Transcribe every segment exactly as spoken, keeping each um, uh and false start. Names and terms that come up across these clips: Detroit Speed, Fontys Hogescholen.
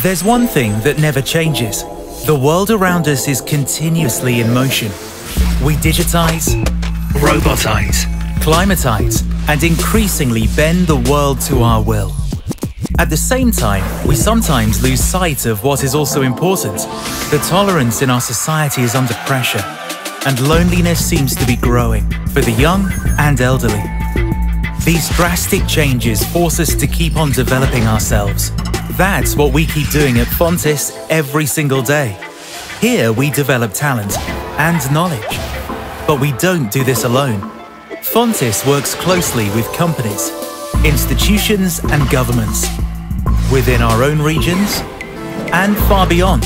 There's one thing that never changes. The world around us is continuously in motion. We digitize, robotize, climatize, and increasingly bend the world to our will. At the same time, we sometimes lose sight of what is also important. The tolerance in our society is under pressure, and loneliness seems to be growing for the young and elderly. These drastic changes force us to keep on developing ourselves. That's what we keep doing at Fontys every single day. Here we develop talent and knowledge. But we don't do this alone. Fontys works closely with companies, institutions and governments, within our own regions and far beyond,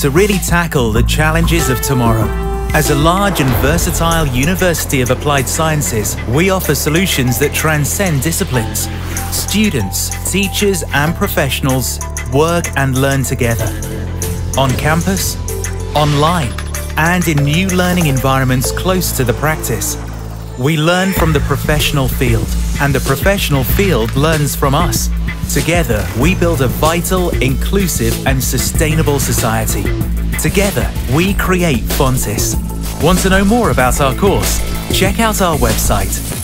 to really tackle the challenges of tomorrow. As a large and versatile University of Applied Sciences, we offer solutions that transcend disciplines. Students, teachers and professionals work and learn together, on campus, online, and in new learning environments close to the practice. We learn from the professional field, and the professional field learns from us. Together, we build a vital, inclusive and sustainable society. Together, we create Fontys. Want to know more about our course? Check out our website.